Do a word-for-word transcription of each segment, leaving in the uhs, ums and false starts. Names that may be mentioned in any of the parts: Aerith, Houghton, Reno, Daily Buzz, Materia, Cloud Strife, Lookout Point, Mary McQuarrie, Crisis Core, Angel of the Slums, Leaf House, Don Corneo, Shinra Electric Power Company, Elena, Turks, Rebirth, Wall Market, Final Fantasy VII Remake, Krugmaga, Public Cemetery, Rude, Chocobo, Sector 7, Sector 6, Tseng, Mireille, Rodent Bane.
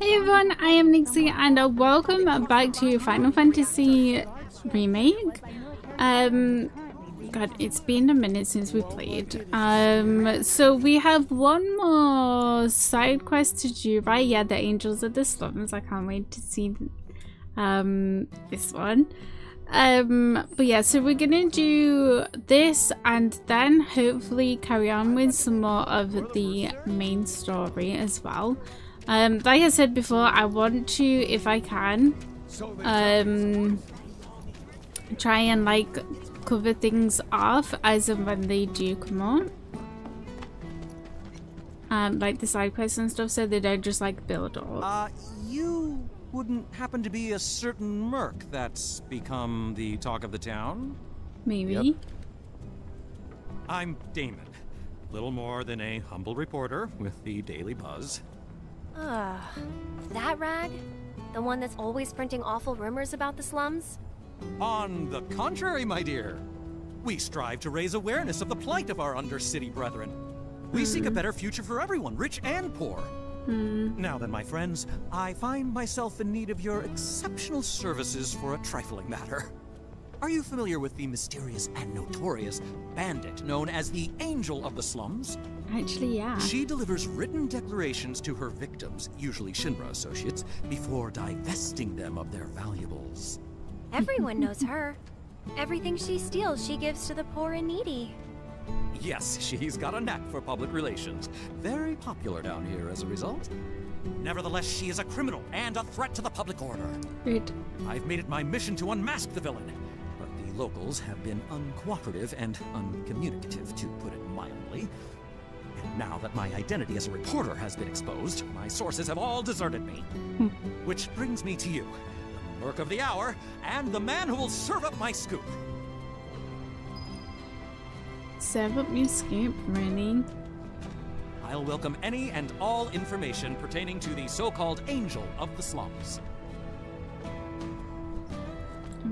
Hey everyone, I am Nixie and welcome back to Final Fantasy Remake. Um, God, it's been a minute since we played. Um, so we have one more side quest to do, right? Yeah, the Angels of the Slums. I can't wait to see um, this one. Um, but yeah, so we're gonna do this and then hopefully carry on with some more of the main story as well. Um, like I said before, I want to, if I can, um, try and like cover things off as and when they do come on. Um, like the side quests and stuff, so they don't just like build up. Uh, you... Wouldn't happen to be a certain merc that's become the talk of the town? Maybe. Yep. I'm Damon, little more than a humble reporter with the Daily Buzz. Ugh, that rag? The one that's always printing awful rumors about the slums? On the contrary, my dear. We strive to raise awareness of the plight of our undercity brethren. We mm. seek a better future for everyone, rich and poor. Hmm. Now then, my friends, I find myself in need of your exceptional services for a trifling matter. Are you familiar with the mysterious and notorious bandit known as the Angel of the Slums? Actually, yeah. She delivers written declarations to her victims, usually Shinra associates, before divesting them of their valuables. Everyone knows her. Everything she steals, she gives to the poor and needy. Yes, she's got a knack for public relations. Very popular down here as a result. Nevertheless, she is a criminal and a threat to the public order. Right. I've made it my mission to unmask the villain, but the locals have been uncooperative and uncommunicative, to put it mildly. And now that my identity as a reporter has been exposed, my sources have all deserted me. Hmm. Which brings me to you, the merc of the hour, and the man who will serve up my scoop. Serve up your scoop, really? I'll welcome any and all information pertaining to the so-called Angel of the Slums.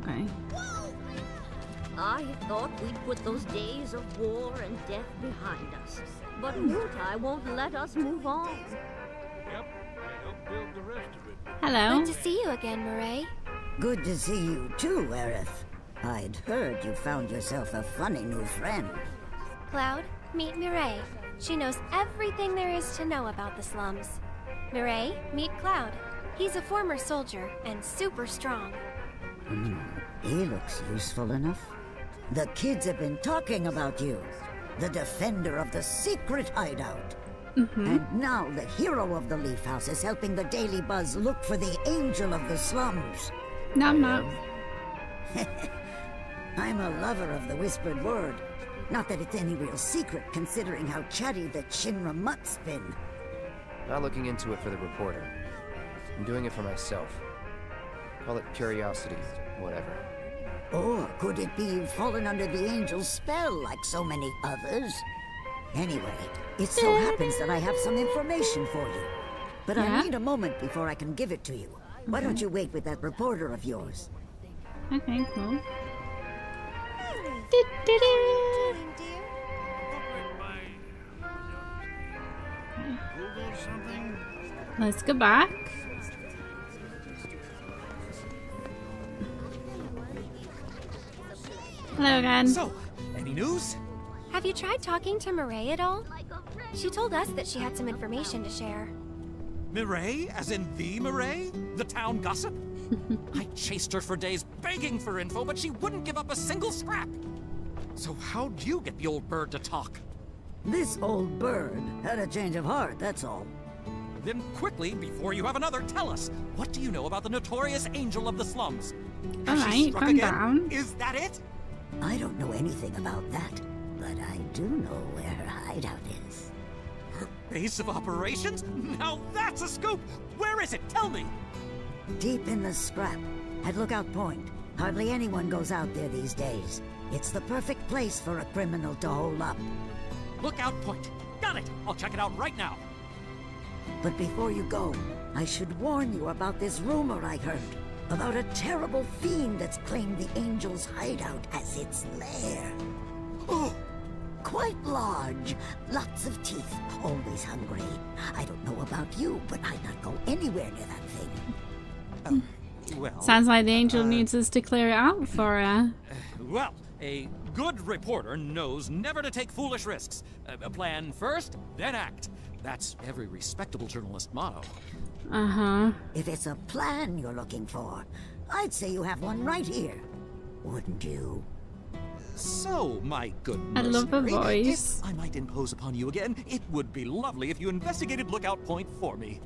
Okay. I thought we'd put those days of war and death behind us, but Mutai won't let us move on. Yep, I helped build the rest of it. Hello. Good to see you again, Mireille. Good to see you too, Aerith. I'd heard you found yourself a funny new friend. Cloud, meet Mireille. She knows everything there is to know about the slums. Mireille, meet Cloud. He's a former soldier and super strong. Hmm, he looks useful enough. The kids have been talking about you. The defender of the secret hideout. Mm-hmm. And now the hero of the Leaf House is helping the Daily Buzz look for the Angel of the Slums. Nom nom. I'm a lover of the whispered word. Not that it's any real secret, considering how chatty the Shinra mutt's been. Not looking into it for the reporter. I'm doing it for myself. Call it curiosity, whatever. Or could it be you've fallen under the angel's spell like so many others? Anyway, it so happens that I have some information for you. But yeah? I need a moment before I can give it to you. Okay. Why don't you wait with that reporter of yours? Okay, cool. Do, do, do. Let's go back. Hello again. So, any news? Have you tried talking to Mireille at all? She told us that she had some information to share. Mireille? As in the Mireille? The town gossip? I chased her for days begging for info, but she wouldn't give up a single scrap. So how'd you get the old bird to talk? This old bird had a change of heart, that's all. Then quickly, before you have another, tell us. What do you know about the notorious Angel of the Slums? Has all she right, calm again? Down. Is that it? I don't know anything about that, but I do know where her hideout is. Her base of operations? Now that's a scoop! Where is it? Tell me! Deep in the scrap, at Lookout Point. Hardly anyone goes out there these days. It's the perfect place for a criminal to hole up. Lookout Point. Got it. I'll check it out right now. But before you go, I should warn you about this rumor I heard about a terrible fiend that's claimed the Angel's hideout as its lair. Oh, Quite large. Lots of teeth. Always hungry. I don't know about you, but I'd not go anywhere near that thing. Um, well, sounds like the angel uh, needs us to clear it out for her. Well, a good reporter knows never to take foolish risks. Uh, plan first, then act. That's every respectable journalist motto. Uh-huh. If it's a plan you're looking for, I'd say you have one right here. Wouldn't you? So, my good mercenary, I love her voice. If I might impose upon you again, it would be lovely if you investigated Lookout Point for me.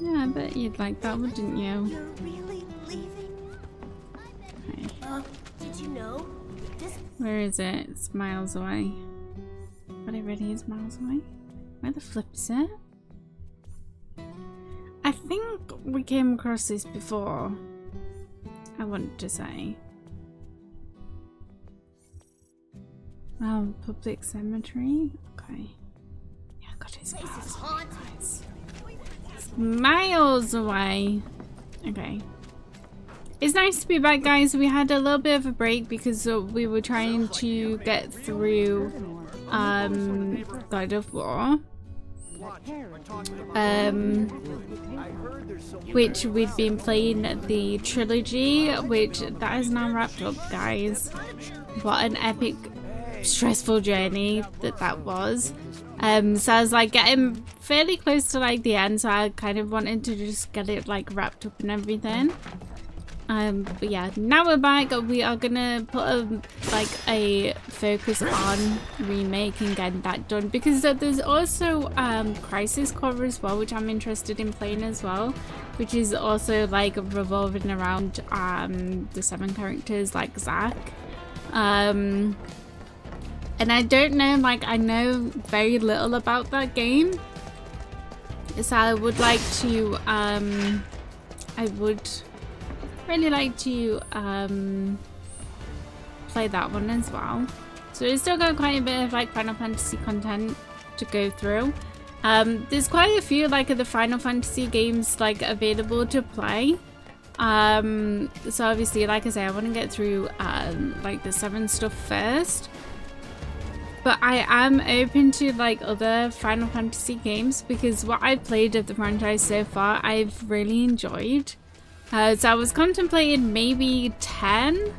Yeah, I bet you'd like that, wouldn't you? You're really leaving? Okay. Uh, did you know? This... Where is it? It's miles away. But it really is miles away. Where the flip is it? I think we came across this before. I want to say. Um, Public Cemetery? Okay. Yeah, I got his eyes. It's miles away. Okay. It's nice to be back, guys. We had a little bit of a break because uh, we were trying to get through um, God of War. Um, which we'd been playing the trilogy, which that is now wrapped up, guys. What an epic... stressful journey that that was. Um so I was like getting fairly close to like the end, so I kind of wanted to just get it like wrapped up and everything. Um but yeah, now we're back. We are gonna put a, like a focus on Remake and getting that done, because there's also um Crisis Core as well, which I'm interested in playing as well, which is also like revolving around um the seven characters like Zack. um And I don't know, like, I know very little about that game. So I would like to, um, I would really like to, um, play that one as well. So we've still got quite a bit of, like, Final Fantasy content to go through. Um, there's quite a few, like, of the Final Fantasy games, like, available to play. Um, so obviously, like I say, I want to get through, um, like, the seven stuff first. But I am open to like other Final Fantasy games, because what I've played of the franchise so far, I've really enjoyed. Uh, so I was contemplating maybe ten.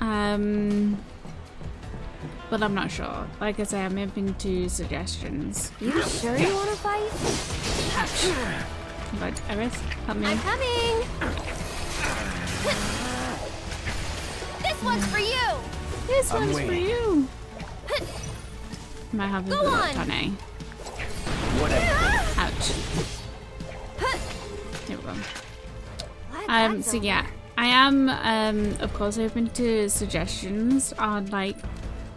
Um, but I'm not sure. Like I say, I'm open to suggestions. You sure you want to fight? But Aerith, help me. I'm coming. This one's for you. This I'm one's waiting. For you. Might have a good luck on A. Ouch. No problem. Um, so yeah, I am, um, of course, open to suggestions on, like,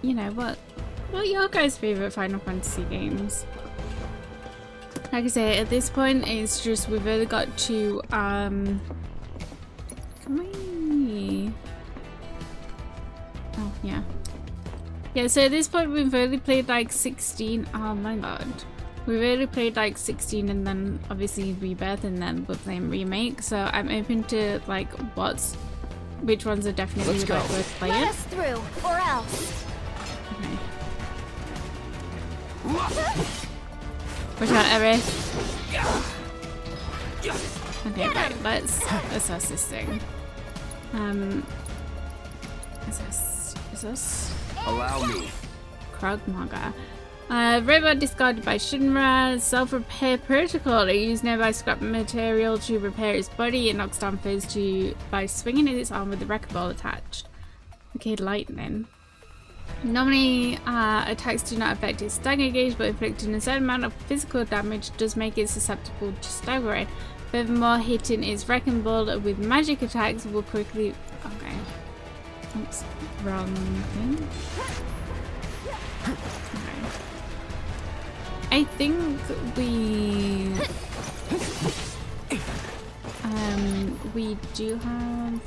you know, what, what are your guys' favourite Final Fantasy games? Like I say, at this point, it's just, we've really got to, um, can we... Oh, yeah. Yeah, so at this point we've only played like sixteen. Oh my god. We've only played like sixteen, and then obviously Rebirth, and then we're playing Remake. So I'm open to like what's, which ones are definitely like worth playing. Let us through, or else. Okay. Watch out, Aerith. Okay, right, let's assess this thing. Um, assess. Is this? Allow me. Krugmaga. Uh, robot discarded by Shinra. Self-repair protocol. It used nearby scrap material to repair its body. It knocks down foes to by swinging its arm with the wrecking ball attached. Okay, lightning. Normally, uh, attacks do not affect its stagger gauge, but inflicting a certain amount of physical damage does make it susceptible to staggering. Furthermore, hitting its wrecking ball with magic attacks will quickly. Okay. Oops. Wrong thing. Okay. I think we um we do have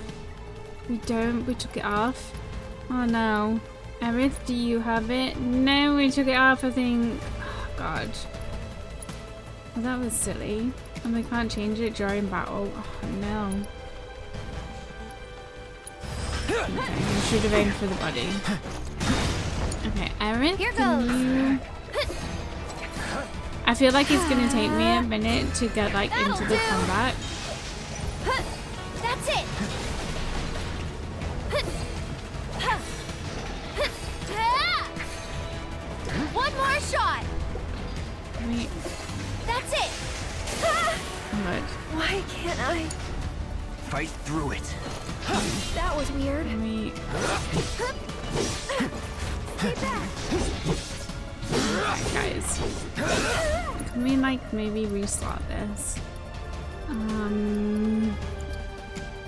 we don't we took it off. Oh no, Aerith, do you have it? No, we took it off. I think. Oh god, well, that was silly. And we can't change it during battle. Oh no. Okay, we should have aimed for the body. Okay, Aerith, here goes. I feel like it's gonna take me a minute to get like That'll into the do. combat. That's it. One more shot. Wait. That's it. What? Why can't I fight through it? That was weird. Wait. Stay back. Alright, guys. Can we, like, maybe reslot this? Um...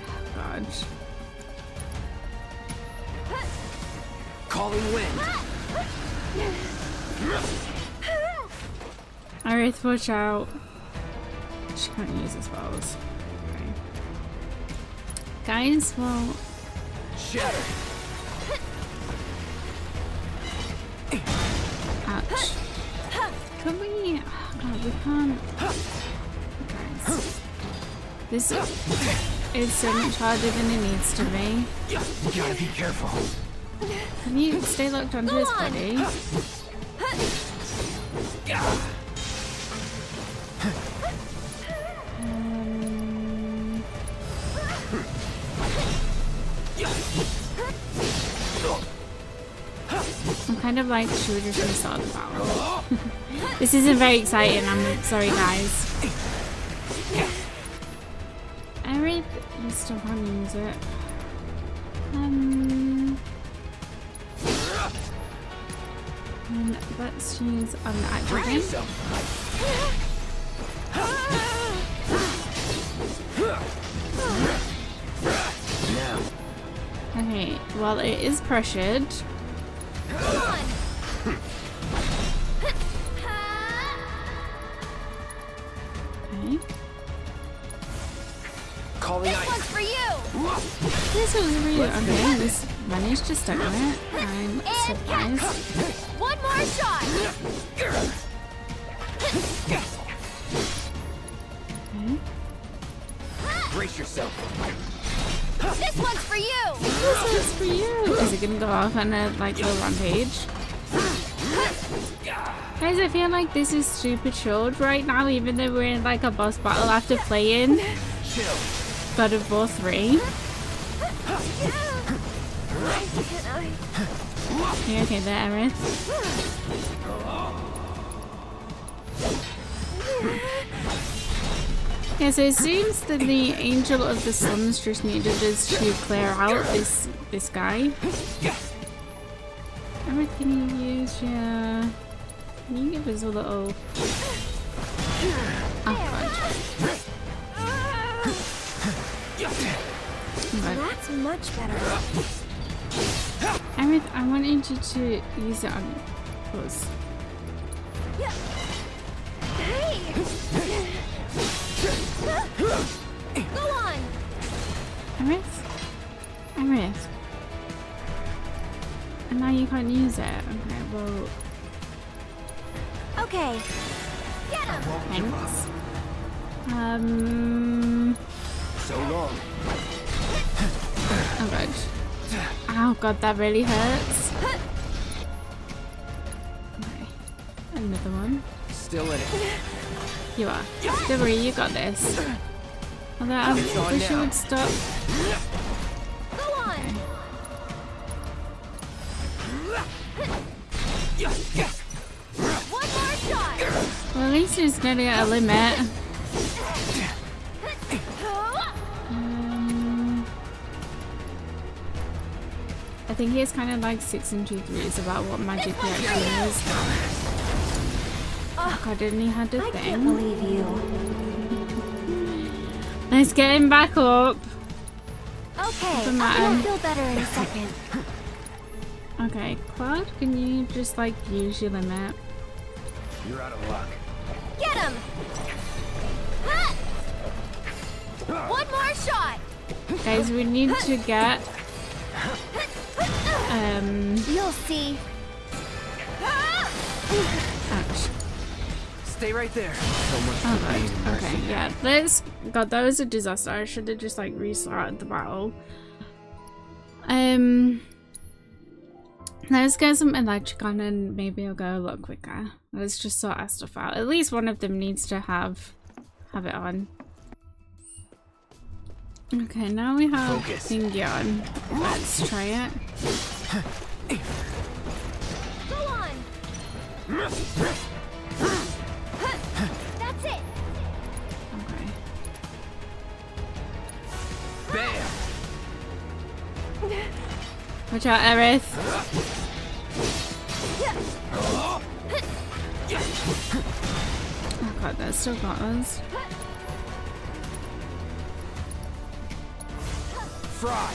Oh, God. Calling wind! Aerith, watch out. She can't use the spells. Okay. Guys, well... Shatter! Ouch. Can we? Oh God, we can't. Guys, this is so much harder than it needs to be. You gotta be careful. Can you stay locked onto his body? Um... I'm kind of like children from Star of the Battle. This isn't very exciting, I'm sorry guys. Aerith, I still can't use it. Um, and let's use an actor again. Okay, well it is pressured. Okay. Calling this ice. One's for you. This one's for you. Let's okay, this managed to stun it. I'm surprised. One more shot. Okay. Brace yourself. This one's for you! This one's for you! Is it gonna go off on a like little rampage? Guys, I feel like this is super chilled right now, even though we're in like a boss battle after playing God of War three. You okay there, Aerith? Yeah, so it seems that the Angel of the Slums just needed us to clear out this this guy. Aerith, can you use your... Can you give us a little... Oh god. But that's much better. Aerith, I wanted you to use it on us. Hey! Go on! Aerith? Aerith? And now you can't use it. Okay, well... Okay. Get him! Thanks. Um... So long. Oh god. Oh god, that really hurts. Okay. Another one. Still in it. You are. Don't worry, you got this. Although I wish you would stop. Go on. Okay. One more shot. Well, at least it's nearly at a limit. Um, I think it's kind of like six and two threes about what magic he actually is. Oh god, didn't he have the thing? I can't believe you. Let's get him back up. Okay, I'll feel better in a second. Okay, Cloud, can you just like use your limit? You're out of luck. Get him! Ha! One more shot! Guys, we need to get... Um... You'll see. Ouch. Stay right there. So much for oh, right. Okay, yeah. Let's. God, that was a disaster. I should have just like restarted the battle. Um. Let's get some electric on and maybe I'll go a lot quicker. Let's just sort our stuff out. At least one of them needs to have have it on. Okay, now we have thingy on. Let's try it. Go on. That's it. Okay. Bam. Watch out, Aerith. Oh god, that still got us. Fry.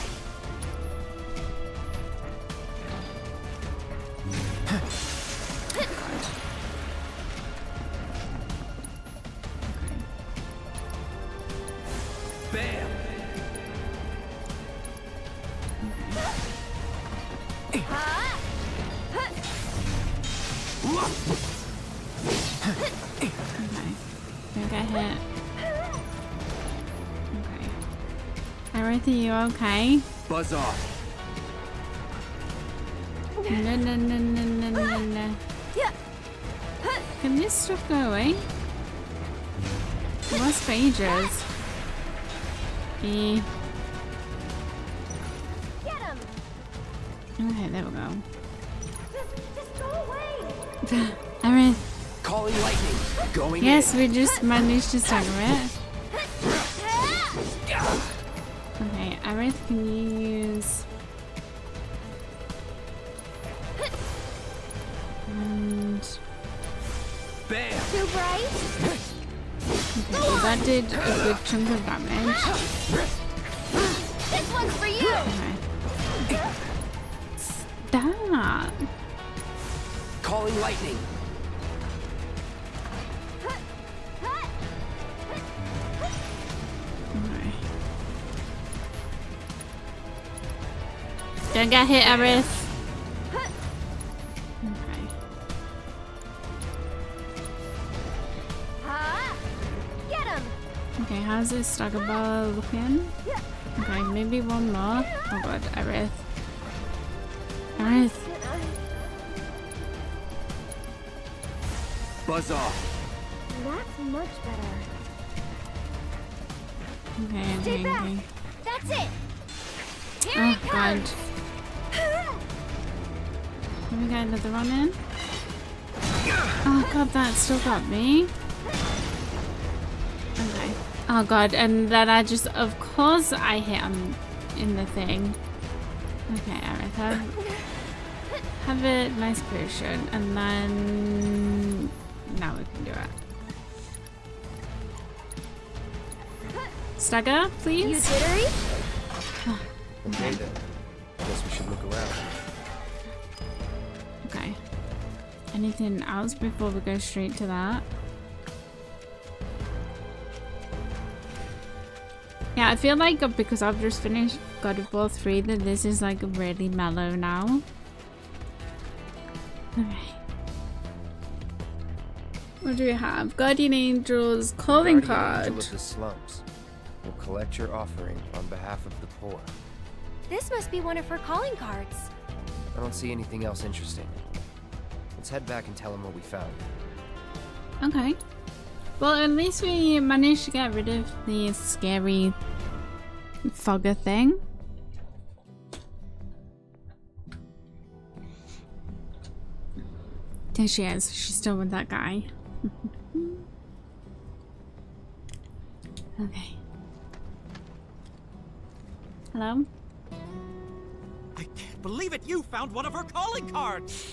Okay. Buzz off. No, no, no, no, no, no, no. Can this stuff go away? It lasts for ages. E. Get him. Okay, there we go. Just, just go away. I mean, calling lightning. Going. Yes, in. We just managed to stagger it. Aerith, can you use and bam. Too bright? Okay, so that did a good chunk of damage. This one's for you. Okay. Stop. Calling lightning. Don't get hit, Aerith. Okay. Get him. Okay, how's this stagger ball looking? Okay, maybe one more. Oh god, Aerith. Aerith. Buzz off. That's much better. Okay, okay, okay. That's it. Here oh it god. Comes. Let me get another one in. Oh god, that still got me. Okay. Oh god, and then I just, of course, I hit him in the thing. Okay, Aerith, have, have a nice potion, and then now we can do it. Stagger, please. You jittery? Oh, okay. Okay then. I guess we should look around. Okay. Anything else before we go straight to that? Yeah, I feel like because I've just finished God of War three that this is like really mellow now. Alright. What do we have? Guardian Angel's calling card. Angel of the Slums will collect your offering on behalf of the poor. This must be one of her calling cards. I don't see anything else interesting. Let's head back and tell him what we found. Okay. Well, at least we managed to get rid of the scary fogger thing. There she is. She's still with that guy. Okay. Hello? I can't believe it! You found one of her calling cards!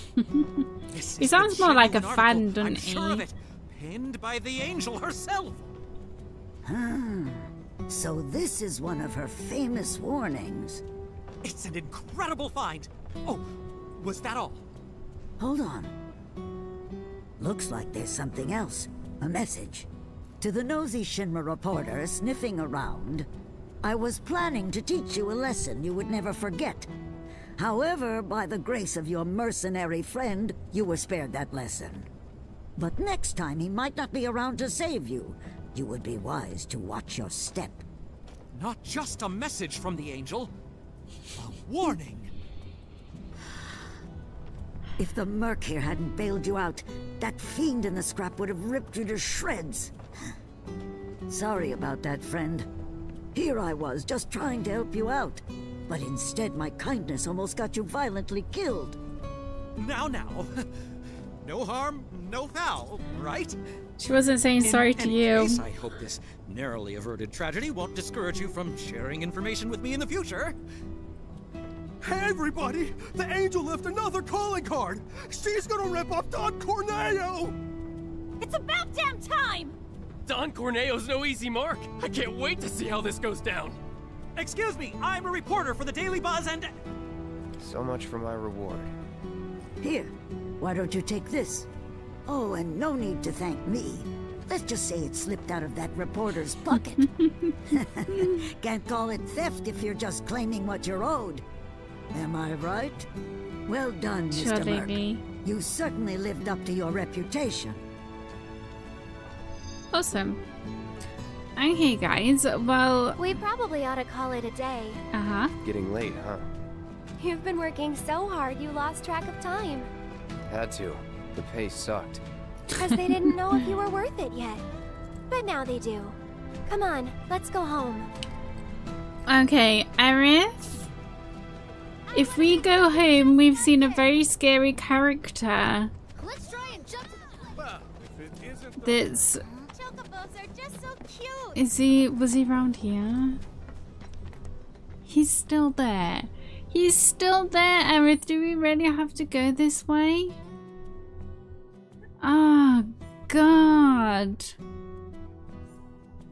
He sounds more like a fan, doesn't I'm sure he? Of it. Pinned by the angel herself! Hmm. So this is one of her famous warnings. It's an incredible find! Oh, was that all? Hold on. Looks like there's something else. A message. To the nosy Shinra reporter sniffing around, I was planning to teach you a lesson you would never forget. However, by the grace of your mercenary friend, you were spared that lesson. But next time he might not be around to save you. You would be wise to watch your step. Not just a message from the angel, a warning. If the merc here hadn't bailed you out, that fiend in the scrap would have ripped you to shreds. Sorry about that, friend. Here I was, just trying to help you out. But instead, my kindness almost got you violently killed. Now, now. No harm, no foul, right? She wasn't saying sorry to you. In any case, I hope this narrowly averted tragedy won't discourage you from sharing information with me in the future. Hey, everybody! The Angel left another calling card! She's gonna rip up Don Corneo! It's about damn time! Don Corneo's no easy mark. I can't wait to see how this goes down. Excuse me, I'm a reporter for the Daily Buzz and... So much for my reward. Here, why don't you take this? Oh, and no need to thank me. Let's just say it slipped out of that reporter's pocket. Can't call it theft if you're just claiming what you're owed. Am I right? Well done, Mister Merc. You certainly lived up to your reputation. Awesome. Okay, guys, well... we probably ought to call it a day. Uh-huh. Getting late, huh? You've been working so hard you lost track of time. Had to. The pay sucked. Because they didn't know if you were worth it yet. But now they do. Come on, let's go home. Okay, Aerith? If we go home, we've seen a very scary character. Let's try and jump to the... That's... Is he, was he around here? He's still there. He's still there, Aerith. Do we really have to go this way? Oh, God.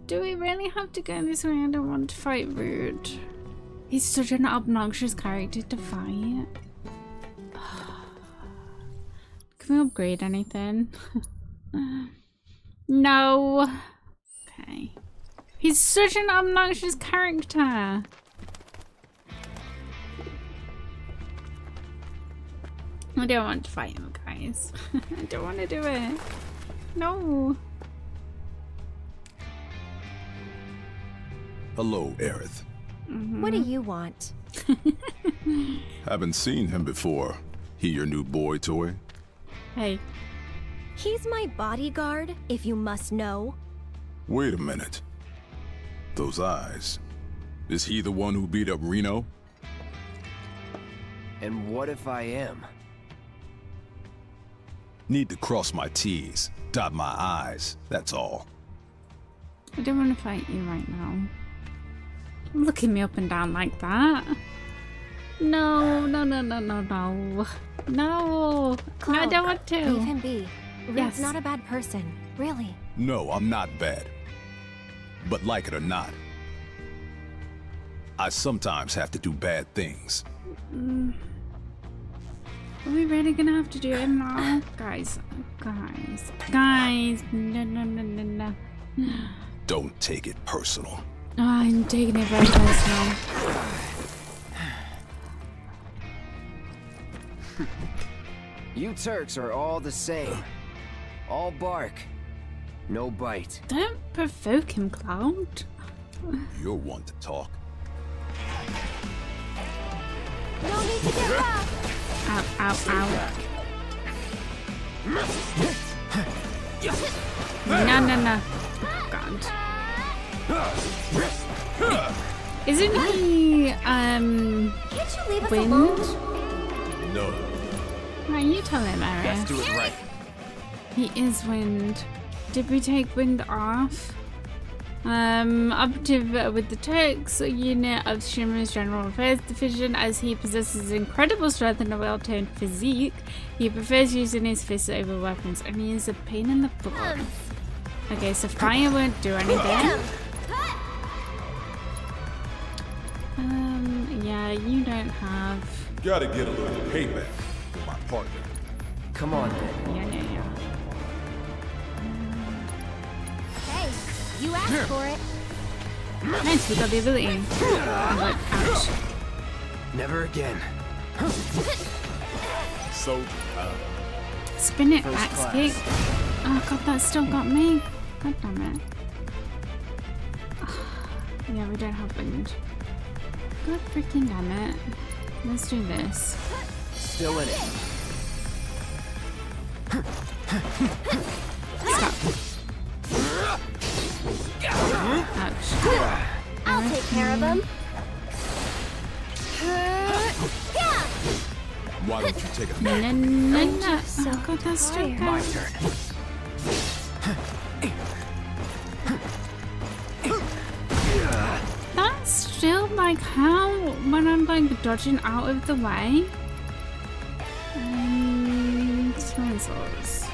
Do we really have to go this way? I don't want to fight Rude. He's such an obnoxious character to fight. Can we upgrade anything? No. Okay. He's such an obnoxious character. I don't want to fight him, guys. I don't want to do it. No. Hello, Aerith. Mm-hmm. What do you want? Haven't seen him before. He your new boy toy? Hey. He's my bodyguard, if you must know. Wait a minute. Those eyes. Is he the one who beat up Reno? And what if I am? Need to cross my T's, dot my I's, that's all. I don't want to fight you right now. Looking me up and down like that. No, no, no, no, no, no. No. Cloud, I don't want to. Leave him be. Rude's yes. not a bad person, really. No, I'm not bad. But like it or not, I sometimes have to do bad things. Mm. Are we really gonna have to do it now? Guys, guys, guys. No, no, no, no, no. Don't take it personal. Oh, I'm taking it very personal. You Turks are all the same. All bark, no bite. Don't provoke him, Cloud. You're one to talk. No need to get back. Ow, ow, ow. No, no, no. God. Isn't he, um, can't you leave us wind? Alone? No. Why, you tell him, Aerith. Let's do it right. He is wind. Did we take wind off? Um, operative with the Turks, a unit of Shinra's General Affairs Division. As he possesses incredible strength and a well-toned physique, he prefers using his fists over weapons, and he is a pain in the butt. Okay, so fire won't do anything. Um, yeah, you don't have... Gotta get a little payback for my partner. Come on, then. Yeah, yeah, yeah. Um... Hey, you asked for it. Nice, we got the ability. Ouch. Never again. So, uh... spin it, axe kick. Oh god, that still got me. God damn it. Yeah, we don't have wind. God freaking damn it. Let's do this. Still in it. Stop. Ouch. I'll take care of him. Why don't you take a nap? No, no, no, no. So I'll go past you. My turn. That's still like how when I'm like dodging out of the way. Um, Sponsors.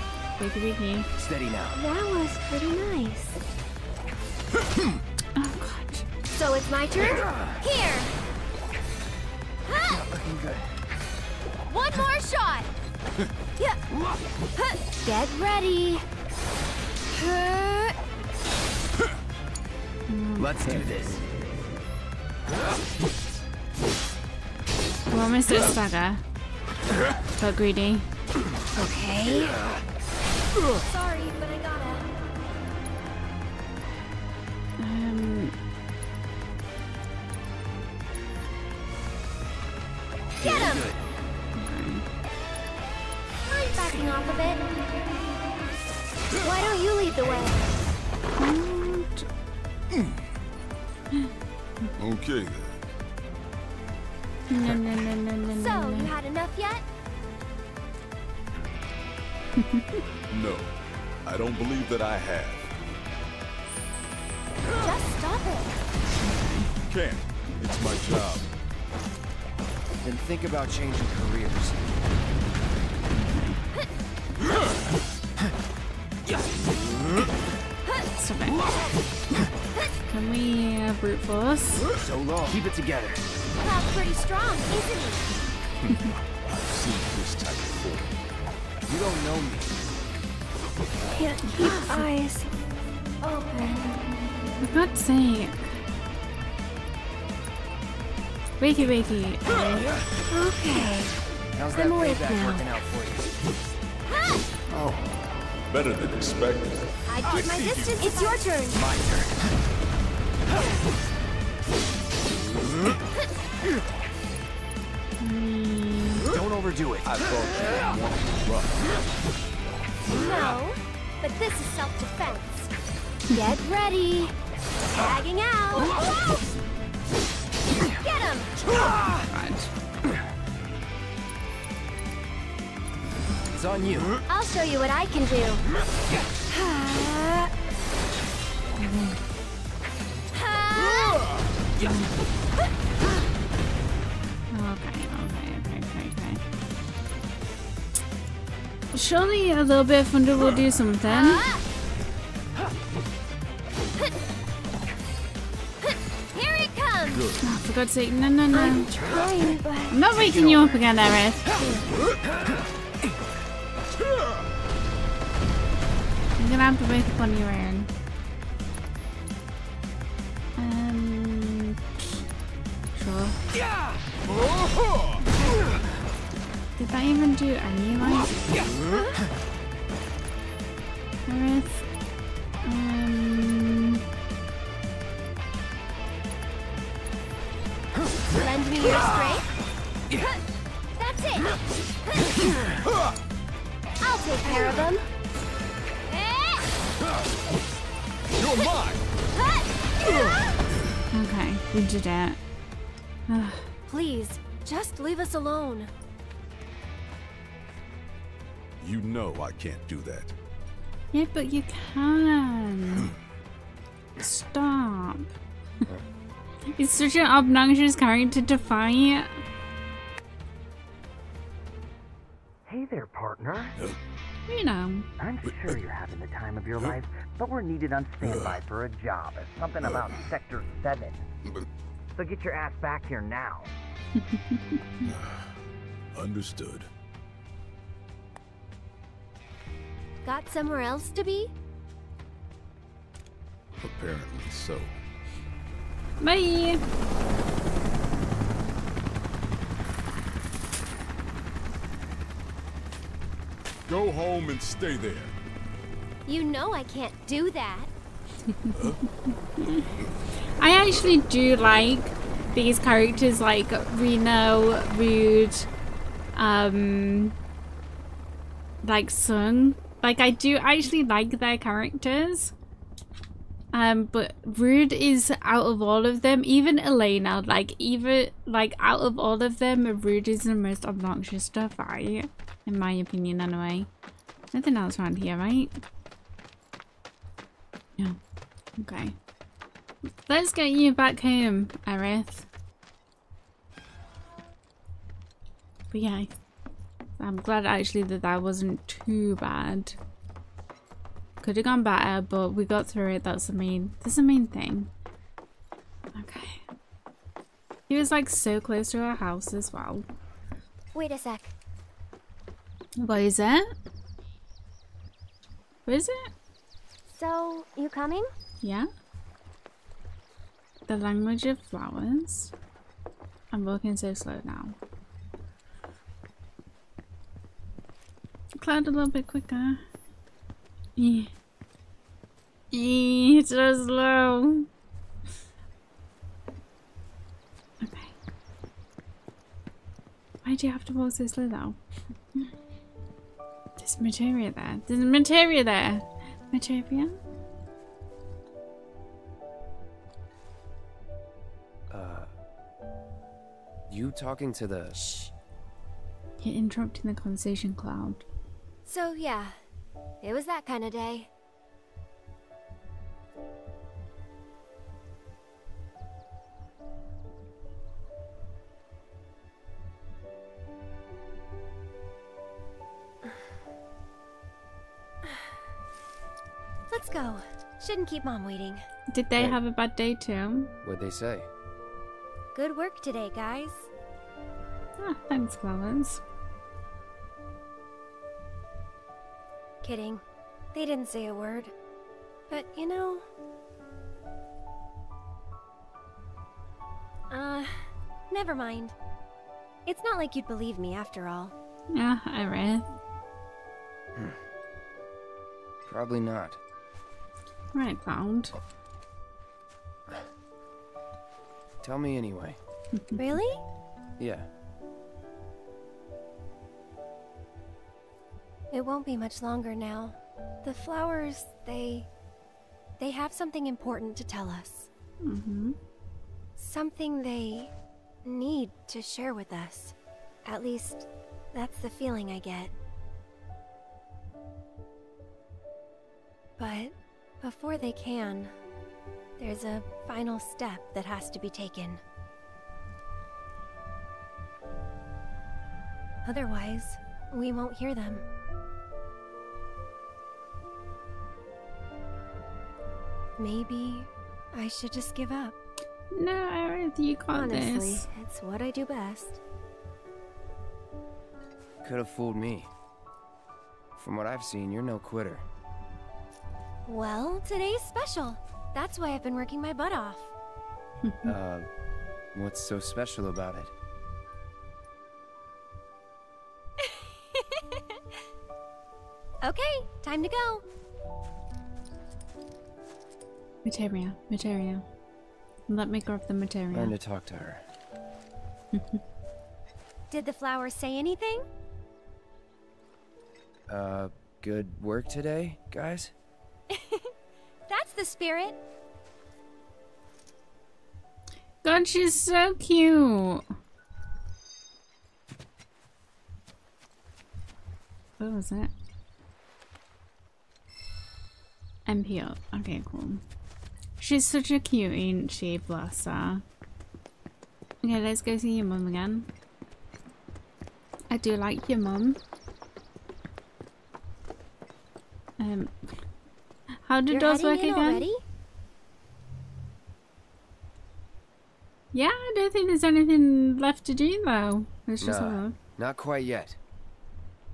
Wiggy wiggy. Steady now. That was pretty nice. Oh god. So it's my turn? Here! Not looking good. One more shot! Get ready! Let's do this. We're almost at a stagger. Got greedy. Okay. Sorry, but I gotta. Um. Get him! Backing off a bit. Why don't you lead the way? Okay then. No, no, no, no, no, so, no. You had enough yet? No, I don't believe that I have. Just stop it. You can't. It's my job. Then think about changing careers. So can we uh, brute force? So long. Keep it together. Cloud's pretty strong, isn't he? I've seen this type before. You don't know me. Can't keep eyes open. For God's sake. Wakey, wakey. Uh, okay. How's that payback working out for you? Oh, better than expected. I did my distance. It's your turn. My turn. Mm. Don't overdo it. I thought you were rough. No, but this is self-defense. Get ready. Tagging out. Whoa. Get him. Ah. On you. I'll show you what I can do. Okay, okay, okay, okay, okay. Surely a little bit of thunder will do something. Here it comes. Oh, for God's sake, no, no, no. I'm trying, but I'm not waking you up again, Aerith. You're gonna have to wake up on your own. Um, sure. Did that even do any like? Um. Lend me your strength. That's it. I'll take care of them. You're mine. Okay, we did it. Please, just leave us alone. You know I can't do that. Yeah, but you can. Stop. It's such an obnoxious character to fight. Hey there, partner. You know. I'm sure you're having the time of your life, but we're needed on standby for a job. It's something about Sector seven. So get your ass back here now. Understood. Got somewhere else to be? Apparently so. Bye! Go home and stay there. You know I can't do that. I actually do like these characters like Reno, Rude, um, like Tseng. Like, I do actually like their characters. Um, but Rude is, out of all of them, even Elena, like, even, like, out of all of them, Rude is the most obnoxious stuff, right? In my opinion, anyway. Nothing else around here, right? Yeah. Okay. Let's get you back home, Aerith. But yeah, I'm glad actually that that wasn't too bad. Could have gone better, but we got through it. That's the main, that's the main thing. Okay. He was like so close to our house as well. Wait a sec. What is it? What is it? So, you coming? Yeah. The language of flowers. I'm walking so slow now. Cloud a little bit quicker. Yeah. It's so slow. Okay. Why do you have to walk so slow though? There's materia there. There's materia there. Materia? Uh. You talking to the. Shh. You're interrupting the conversation, Cloud. So yeah. It was that kind of day. Let's go. Shouldn't keep Mom waiting. Did they hey. have a bad day too? What'd they say? Good work today, guys. Ah, thanks, Flowers. Kidding. They didn't say a word. But, you know... Uh, never mind. It's not like you'd believe me after all. Yeah, I read. Hmm. Probably not. Right, Cloud. Tell me anyway. Really? Yeah. It won't be much longer now. The flowers, they... They have something important to tell us. Mm-hmm. Something they need to share with us. At least, that's the feeling I get. But before they can, there's a final step that has to be taken. Otherwise, we won't hear them. Maybe I should just give up. No, Aerith, you can't. Honestly, this. it's what I do best. Could have fooled me. From what I've seen, you're no quitter. Well, today's special. That's why I've been working my butt off. uh, what's so special about it? Okay, time to go. Materia, Materia. Let me grab the Materia. Learn to talk to her. Did the flowers say anything? Uh, good work today, guys? That's the spirit. God, she's so cute. What was that? M P up. Okay, cool. She's such a cutie, isn't she? Bless her. Okay, let's go see your mum again. I do like your mum. Um, how do doors work again? Already? Yeah, I don't think there's anything left to do though. Let's just have a look. Not quite yet.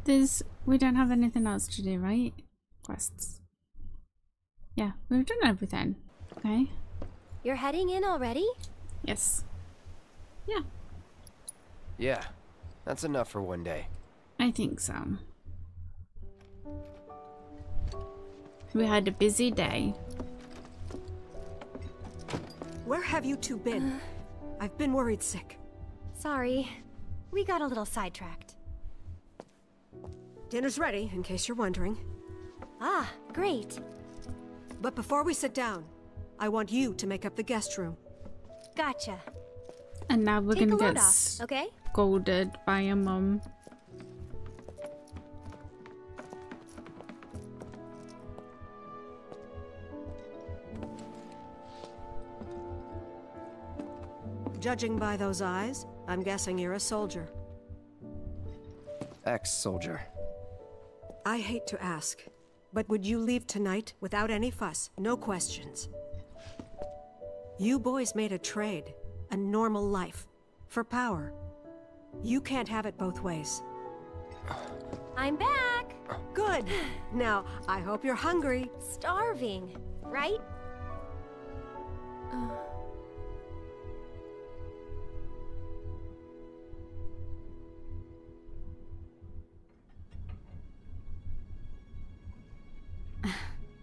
There's, we don't have anything else to do, right? Quests. Yeah, we've done everything. Okay. You're heading in already? Yes. Yeah. Yeah. That's enough for one day. I think so. We had a busy day. Where have you two been? Uh, I've been worried sick. Sorry. We got a little sidetracked. Dinner's ready, in case you're wondering. Ah, great. But before we sit down, I want you to make up the guest room. Gotcha. And now we're Take gonna get off, okay? scolded by your mum. Judging by those eyes, I'm guessing you're a soldier. Ex-soldier. I hate to ask, but would you leave tonight without any fuss, no questions? You boys made a trade, a normal life, for power. You can't have it both ways. I'm back! Good! Now, I hope you're hungry. Starving, right? Uh.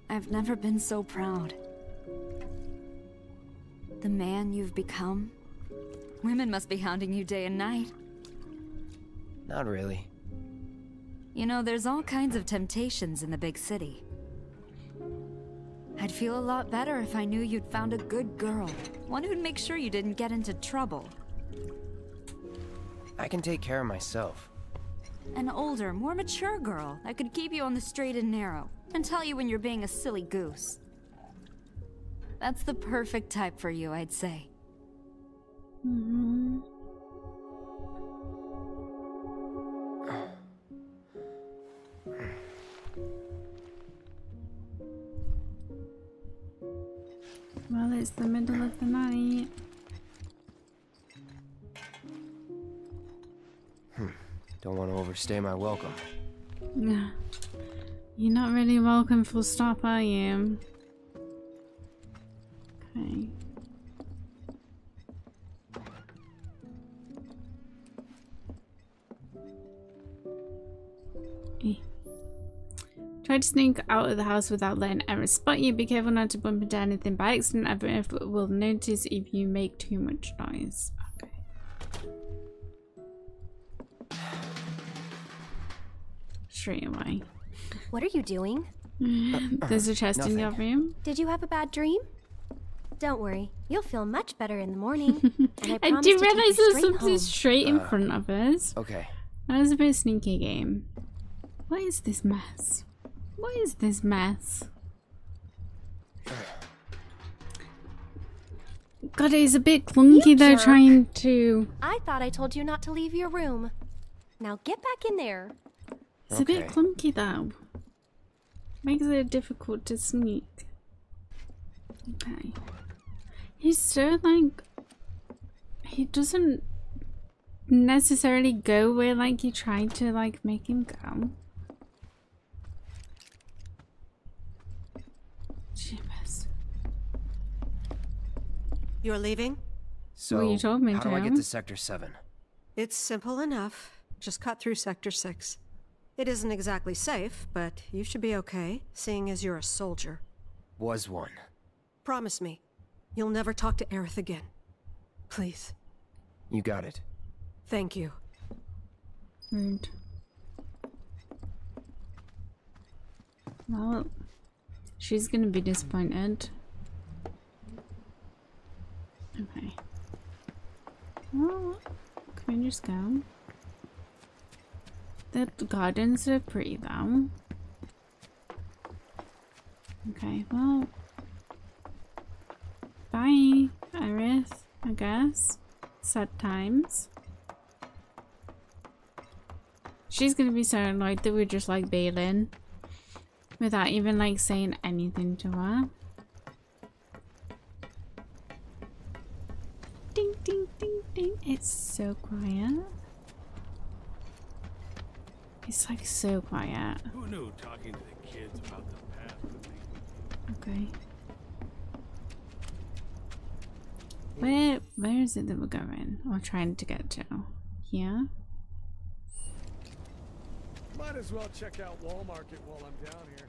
I've never been so proud. The man you've become? Women must be hounding you day and night. Not really. You know, there's all kinds of temptations in the big city. I'd feel a lot better if I knew you'd found a good girl. One who'd make sure you didn't get into trouble. I can take care of myself. An older, more mature girl that could keep you on the straight and narrow. And tell you when you're being a silly goose. That's the perfect type for you, I'd say. Mm-hmm. Well, it's the middle of the night. Hmm. Don't want to overstay my welcome. Yeah. You're not really welcome, full stop, are you? Okay. Hey. Try to sneak out of the house without letting Aerith spot you. Be careful not to bump into anything by accident. Aerith will notice if you make too much noise. Okay. Straight away. What are you doing? There's a chest Nothing. in your room. Did you have a bad dream? Don't worry, you'll feel much better in the morning. And I, I do realize there's something home. straight in uh, front of us. Okay. That was a bit sneaky game. What is this mess? What is this mess? God, it's a bit clunky you though jerk. trying to... I thought I told you not to leave your room. Now get back in there. It's okay. a bit clunky though. Makes it difficult to sneak. Okay. He's so like... He doesn't necessarily go where like you tried to like make him go. Jeepers. You're leaving? So well, you told me how to. do I get to Sector seven? It's simple enough. Just cut through Sector six. It isn't exactly safe, but you should be okay, seeing as you're a soldier. Was one. Promise me, you'll never talk to Aerith again. Please. You got it. Thank you. Rude. Well, she's gonna be disappointed. Okay. Well, can we just go? The gardens are pretty though. Okay, well... Bye, Aerith, I guess. Sad times. She's gonna be so annoyed that we're just like bailing. Without even like saying anything to her. Ding ding ding ding. It's so quiet. It's like so quiet. Who knew talking to the kids about the path would make me... Okay. Where where is it that we're going? Or trying to get to? Here? Might as well check out Wall Market while I'm down here.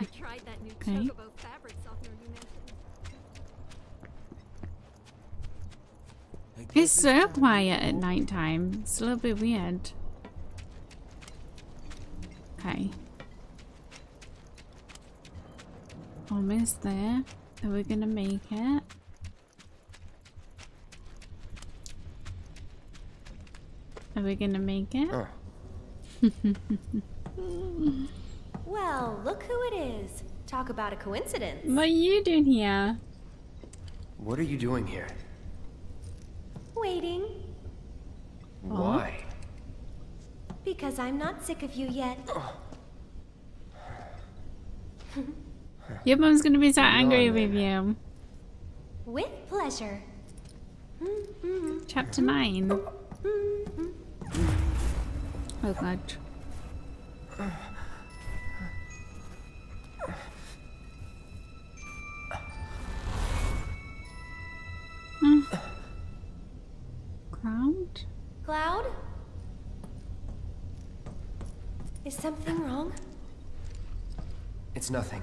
I tried that new okay. chocobo fabric softener you mentioned. It's so quiet at nighttime. It's a little bit weird. Okay. almost there. Are we gonna make it? Are we gonna make it? Uh. Well, look who it is. Talk about a coincidence. What are you doing here? What are you doing here? Waiting. Why? Because I'm not sick of you yet. Your mom's gonna be so angry with you. With pleasure. Mm-hmm. Chapter nine. Mm-hmm. Oh god. Mm. Cloud? Cloud? Is something wrong? It's nothing.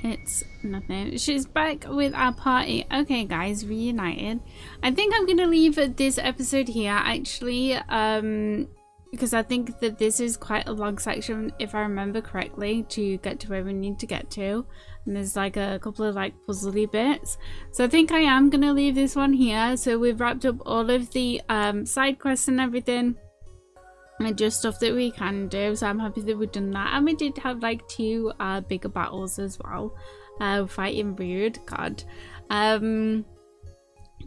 It's nothing. She's back with our party. Okay guys, reunited. I think I'm gonna leave this episode here actually, um because I think that this is quite a long section if I remember correctly to get to where we need to get to, and there's like a couple of like puzzly bits, so I think I am gonna leave this one here. So we've wrapped up all of the um side quests and everything, and just stuff that we can do, so I'm happy that we've done that. And we did have like two uh bigger battles as well, uh fighting Rude, god. um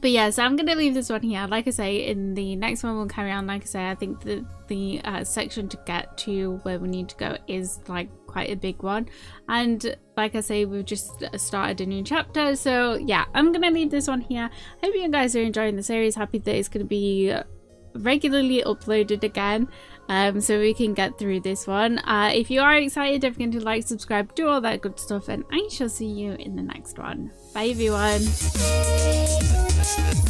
But yeah, so I'm going to leave this one here. Like I say, in the next one we'll carry on. Like I say, I think that the uh, section to get to where we need to go is like quite a big one. And like I say, we've just started a new chapter. So yeah, I'm going to leave this one here. Hope you guys are enjoying the series. Happy that it's going to be regularly uploaded again. Um, so we can get through this one. Uh, if you are excited, don't forget to like, subscribe, do all that good stuff. And I shall see you in the next one. Bye everyone. That's